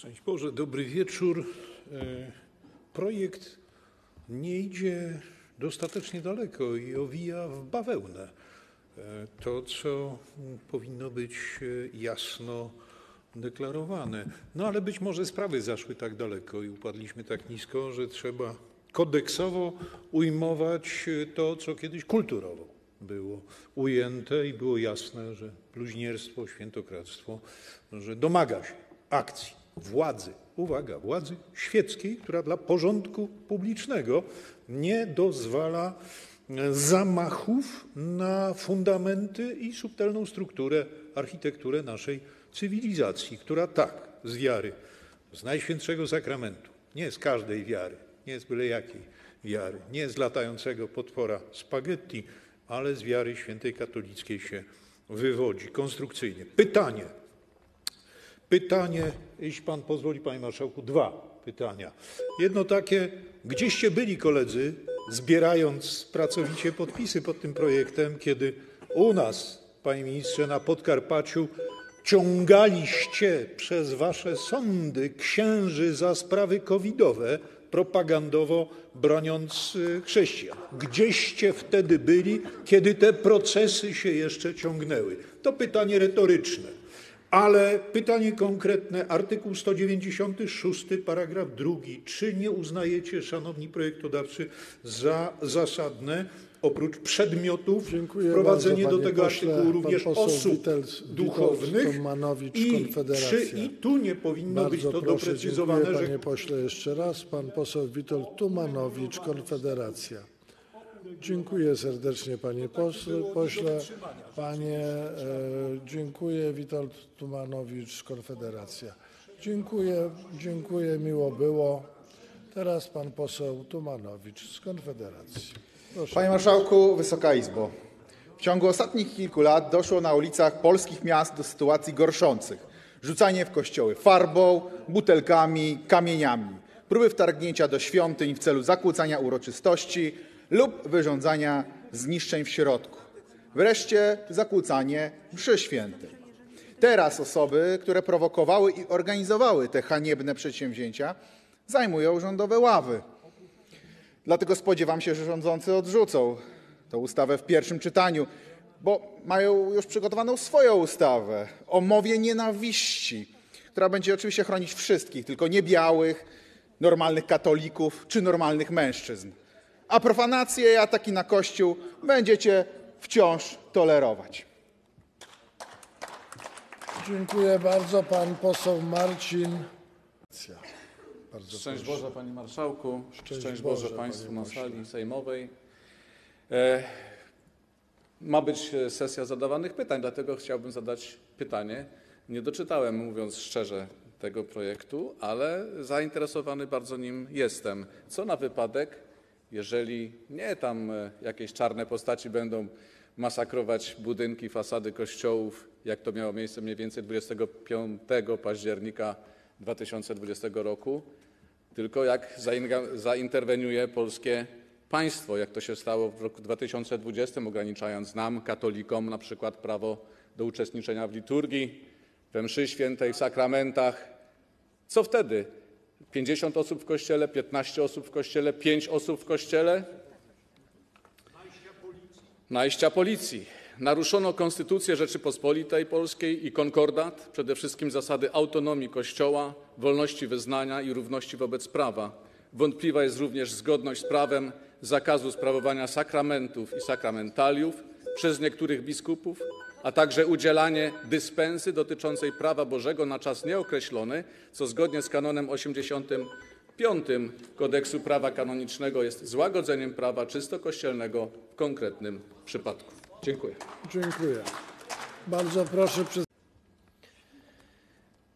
Szczęść Boże, dobry wieczór. Projekt nie idzie dostatecznie daleko i owija w bawełnę to, co powinno być jasno deklarowane. No ale być może sprawy zaszły tak daleko i upadliśmy tak nisko, że trzeba kodeksowo ujmować to, co kiedyś kulturowo było ujęte i było jasne, że bluźnierstwo, świętokradztwo, że domaga się akcji władzy, uwaga, władzy świeckiej, która dla porządku publicznego nie dozwala zamachów na fundamenty i subtelną strukturę, architekturę naszej cywilizacji, która tak, z wiary, z Najświętszego Sakramentu, nie z każdej wiary, nie z byle jakiej wiary, nie z latającego potwora spaghetti, ale z wiary świętej katolickiej się wywodzi konstrukcyjnie. Pytanie, jeśli pan pozwoli, panie marszałku, dwa pytania. Jedno takie, gdzieście byli koledzy, zbierając pracowicie podpisy pod tym projektem, kiedy u nas, panie ministrze, na Podkarpaciu ciągaliście przez wasze sądy księży za sprawy covidowe, propagandowo broniąc chrześcijan. Gdzieście wtedy byli, kiedy te procesy się jeszcze ciągnęły? To pytanie retoryczne. Ale pytanie konkretne, artykuł 196, paragraf 2. Czy nie uznajecie, szanowni projektodawcy, za zasadne, oprócz przedmiotów, wprowadzenie do tego artykułu również osób duchownych? I tu nie powinno być to doprecyzowane? Dziękuję, panie pośle, jeszcze raz. Pan poseł Witold Tumanowicz, Konfederacja. Dziękuję serdecznie, panie pośle. Dziękuję, Witold Tumanowicz, Konfederacja. Dziękuję, miło było. Teraz pan poseł Tumanowicz z Konfederacji. Proszę. Panie marszałku, Wysoka Izbo. W ciągu ostatnich kilku lat doszło na ulicach polskich miast do sytuacji gorszących. Rzucanie w kościoły farbą, butelkami, kamieniami. Próby wtargnięcia do świątyń w celu zakłócania uroczystości lub wyrządzania zniszczeń w środku. Wreszcie zakłócanie mszy świętej. Teraz osoby, które prowokowały i organizowały te haniebne przedsięwzięcia, zajmują rządowe ławy. Dlatego spodziewam się, że rządzący odrzucą tę ustawę w pierwszym czytaniu, bo mają już przygotowaną swoją ustawę o mowie nienawiści, która będzie oczywiście chronić wszystkich, tylko nie białych, normalnych katolików czy normalnych mężczyzn. A profanacje i ataki na Kościół będziecie wciąż tolerować. Dziękuję bardzo. Pan poseł Marcin. Bardzo szczęść proszę. Boże, panie marszałku. Szczęść Boże państwu na sali sejmowej. Ma być sesja zadawanych pytań, dlatego chciałbym zadać pytanie. Nie doczytałem, mówiąc szczerze, tego projektu, ale zainteresowany bardzo nim jestem. Co na wypadek, jeżeli nie tam jakieś czarne postaci będą masakrować budynki, fasady kościołów, jak to miało miejsce mniej więcej 25 października 2020 roku, tylko jak zainterweniuje polskie państwo, jak to się stało w roku 2020, ograniczając nam, katolikom, na przykład prawo do uczestniczenia w liturgii, we mszy świętej, w sakramentach. Co wtedy? 50 osób w kościele, 15 osób w kościele, 5 osób w kościele. Najścia policji. Naruszono Konstytucję Rzeczypospolitej Polskiej i konkordat, przede wszystkim zasady autonomii Kościoła, wolności wyznania i równości wobec prawa. Wątpliwa jest również zgodność z prawem zakazu sprawowania sakramentów i sakramentaliów przez niektórych biskupów, a także udzielanie dyspensy dotyczącej prawa Bożego na czas nieokreślony, co zgodnie z kanonem 85 Kodeksu Prawa Kanonicznego jest złagodzeniem prawa czysto kościelnego w konkretnym przypadku. Dziękuję. Dziękuję. Bardzo proszę.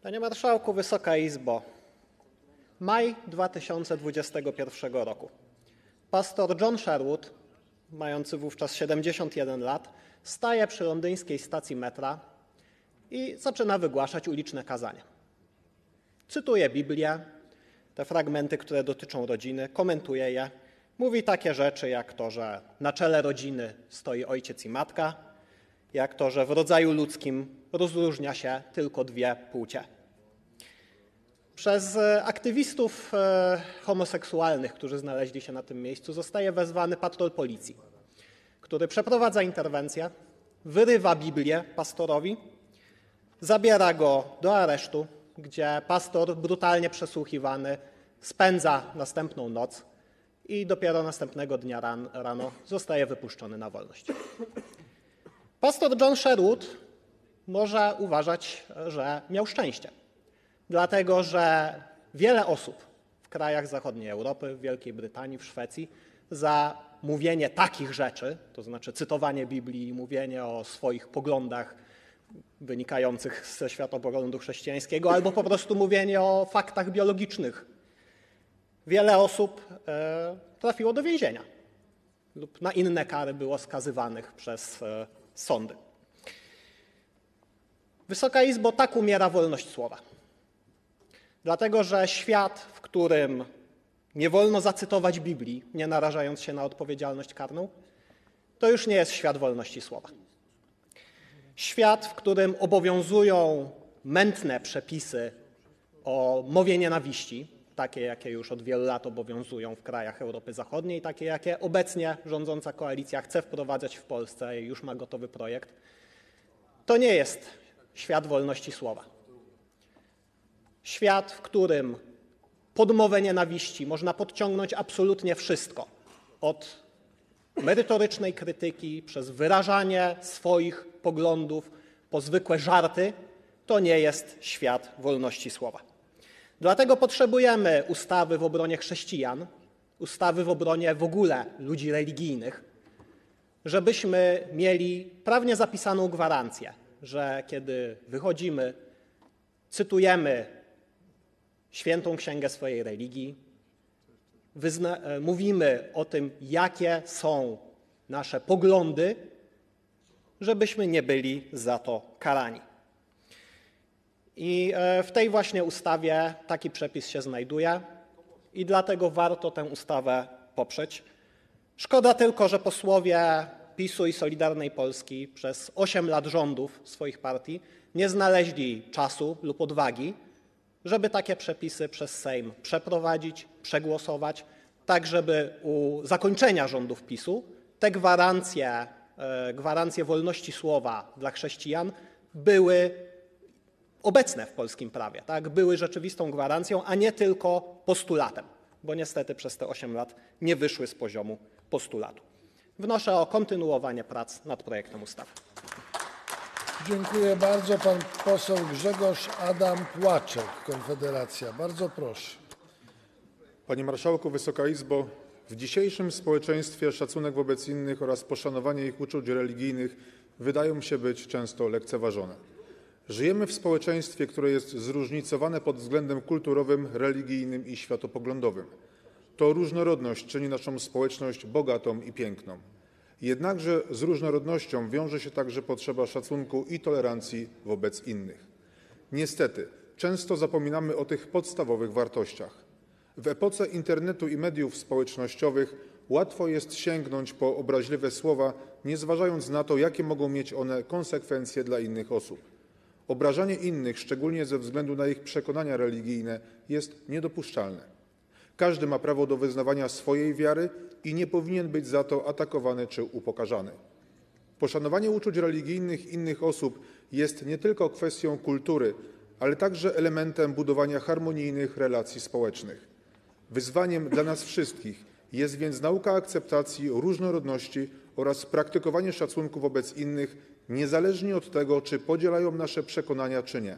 Panie marszałku, Wysoka Izbo. Maj 2021 roku. Pastor John Sherwood, mający wówczas 71 lat, staje przy londyńskiej stacji metra i zaczyna wygłaszać uliczne kazania. Cytuje Biblię, te fragmenty, które dotyczą rodziny, komentuje je. Mówi takie rzeczy jak to, że na czele rodziny stoi ojciec i matka, jak to, że w rodzaju ludzkim rozróżnia się tylko dwie płcie. Przez aktywistów homoseksualnych, którzy znaleźli się na tym miejscu, zostaje wezwany patrol policji, który przeprowadza interwencję, wyrywa Biblię pastorowi, zabiera go do aresztu, gdzie pastor brutalnie przesłuchiwany spędza następną noc i dopiero następnego dnia rano zostaje wypuszczony na wolność. Pastor John Sherwood może uważać, że miał szczęście, dlatego że wiele osób w krajach zachodniej Europy, w Wielkiej Brytanii, w Szwecji za mówienie takich rzeczy, to znaczy cytowanie Biblii i mówienie o swoich poglądach wynikających ze światopoglądu chrześcijańskiego albo po prostu mówienie o faktach biologicznych, wiele osób trafiło do więzienia lub na inne kary było skazywanych przez sądy. Wysoka Izbo, tak umiera wolność słowa. Dlatego, że świat, w którym nie wolno zacytować Biblii, nie narażając się na odpowiedzialność karną, to już nie jest świat wolności słowa. Świat, w którym obowiązują mętne przepisy o mowie nienawiści, takie jakie już od wielu lat obowiązują w krajach Europy Zachodniej, takie jakie obecnie rządząca koalicja chce wprowadzać w Polsce i już ma gotowy projekt, to nie jest świat wolności słowa. Świat, w którym pod mowę nienawiści można podciągnąć absolutnie wszystko. Od merytorycznej krytyki, przez wyrażanie swoich poglądów, po zwykłe żarty, to nie jest świat wolności słowa. Dlatego potrzebujemy ustawy w obronie chrześcijan, ustawy w obronie w ogóle ludzi religijnych, żebyśmy mieli prawnie zapisaną gwarancję, że kiedy wychodzimy, cytujemy świętą księgę swojej religii, mówimy o tym, jakie są nasze poglądy, żebyśmy nie byli za to karani. I w tej właśnie ustawie taki przepis się znajduje i dlatego warto tę ustawę poprzeć. Szkoda tylko, że posłowie PiS-u i Solidarnej Polski przez 8 lat rządów swoich partii nie znaleźli czasu lub odwagi, żeby takie przepisy przez Sejm przeprowadzić, przegłosować, tak żeby u zakończenia rządów PiS-u te gwarancje wolności słowa dla chrześcijan były obecne w polskim prawie, tak? Były rzeczywistą gwarancją, a nie tylko postulatem, bo niestety przez te 8 lat nie wyszły z poziomu postulatu. Wnoszę o kontynuowanie prac nad projektem ustawy. Dziękuję bardzo. Pan poseł Grzegorz Adam Płaczek, Konfederacja. Bardzo proszę. Panie Marszałku, Wysoka Izbo, w dzisiejszym społeczeństwie szacunek wobec innych oraz poszanowanie ich uczuć religijnych wydają się być często lekceważone. Żyjemy w społeczeństwie, które jest zróżnicowane pod względem kulturowym, religijnym i światopoglądowym. To różnorodność czyni naszą społeczność bogatą i piękną. Jednakże z różnorodnością wiąże się także potrzeba szacunku i tolerancji wobec innych. Niestety, często zapominamy o tych podstawowych wartościach. W epoce internetu i mediów społecznościowych łatwo jest sięgnąć po obraźliwe słowa, nie zważając na to, jakie mogą mieć one konsekwencje dla innych osób. Obrażanie innych, szczególnie ze względu na ich przekonania religijne, jest niedopuszczalne. Każdy ma prawo do wyznawania swojej wiary i nie powinien być za to atakowany czy upokarzany. Poszanowanie uczuć religijnych innych osób jest nie tylko kwestią kultury, ale także elementem budowania harmonijnych relacji społecznych. Wyzwaniem dla nas wszystkich jest więc nauka akceptacji różnorodności oraz praktykowanie szacunku wobec innych, niezależnie od tego, czy podzielają nasze przekonania, czy nie.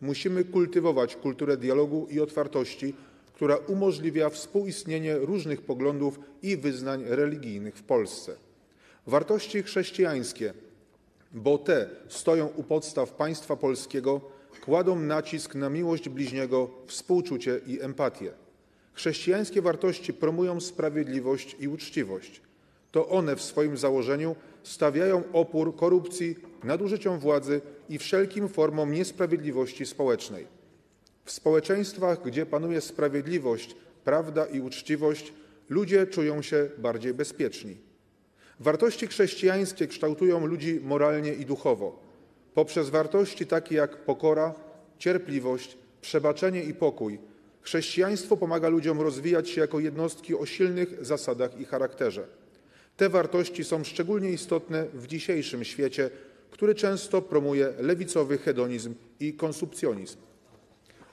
Musimy kultywować kulturę dialogu i otwartości, która umożliwia współistnienie różnych poglądów i wyznań religijnych w Polsce. Wartości chrześcijańskie, bo te stoją u podstaw państwa polskiego, kładą nacisk na miłość bliźniego, współczucie i empatię. Chrześcijańskie wartości promują sprawiedliwość i uczciwość. To one w swoim założeniu stawiają opór korupcji, nadużyciom władzy i wszelkim formom niesprawiedliwości społecznej. W społeczeństwach, gdzie panuje sprawiedliwość, prawda i uczciwość, ludzie czują się bardziej bezpieczni. Wartości chrześcijańskie kształtują ludzi moralnie i duchowo, poprzez wartości takie jak pokora, cierpliwość, przebaczenie i pokój. Chrześcijaństwo pomaga ludziom rozwijać się jako jednostki o silnych zasadach i charakterze. Te wartości są szczególnie istotne w dzisiejszym świecie, który często promuje lewicowy hedonizm i konsumpcjonizm.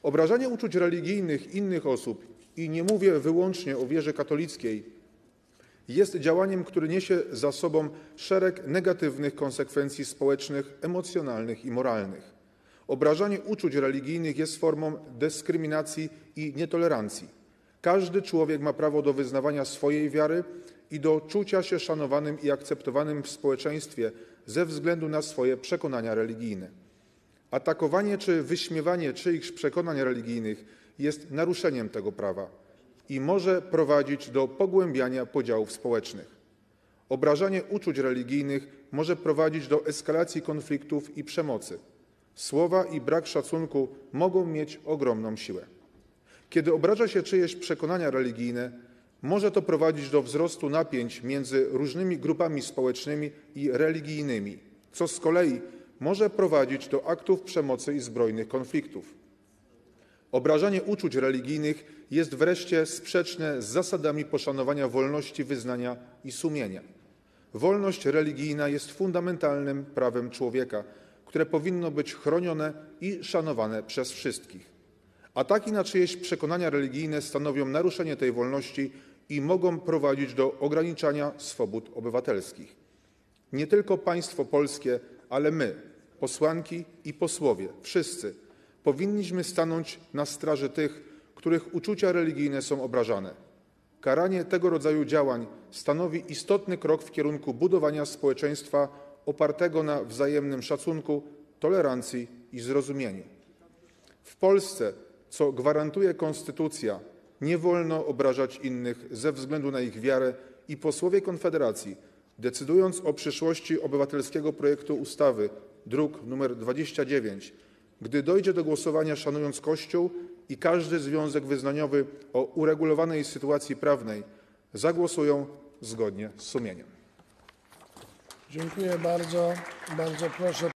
Obrażanie uczuć religijnych innych osób, i nie mówię wyłącznie o wierze katolickiej, jest działaniem, które niesie za sobą szereg negatywnych konsekwencji społecznych, emocjonalnych i moralnych. Obrażanie uczuć religijnych jest formą dyskryminacji i nietolerancji. Każdy człowiek ma prawo do wyznawania swojej wiary i do czucia się szanowanym i akceptowanym w społeczeństwie ze względu na swoje przekonania religijne. Atakowanie czy wyśmiewanie czyichś przekonań religijnych jest naruszeniem tego prawa i może prowadzić do pogłębiania podziałów społecznych. Obrażanie uczuć religijnych może prowadzić do eskalacji konfliktów i przemocy. Słowa i brak szacunku mogą mieć ogromną siłę. Kiedy obraża się czyjeś przekonania religijne, może to prowadzić do wzrostu napięć między różnymi grupami społecznymi i religijnymi, co z kolei może prowadzić do aktów przemocy i zbrojnych konfliktów. Obrażanie uczuć religijnych jest wreszcie sprzeczne z zasadami poszanowania wolności wyznania i sumienia. Wolność religijna jest fundamentalnym prawem człowieka, które powinno być chronione i szanowane przez wszystkich. Ataki na czyjeś przekonania religijne stanowią naruszenie tej wolności i mogą prowadzić do ograniczania swobód obywatelskich. Nie tylko państwo polskie, ale my, posłanki i posłowie, wszyscy, powinniśmy stanąć na straży tych, których uczucia religijne są obrażane. Karanie tego rodzaju działań stanowi istotny krok w kierunku budowania społeczeństwa opartego na wzajemnym szacunku, tolerancji i zrozumieniu. W Polsce, co gwarantuje Konstytucja, nie wolno obrażać innych ze względu na ich wiarę i posłowie Konfederacji, decydując o przyszłości obywatelskiego projektu ustawy, druk nr 29, gdy dojdzie do głosowania szanując Kościół i każdy związek wyznaniowy o uregulowanej sytuacji prawnej, zagłosują zgodnie z sumieniem. Dziękuję bardzo. Bardzo proszę.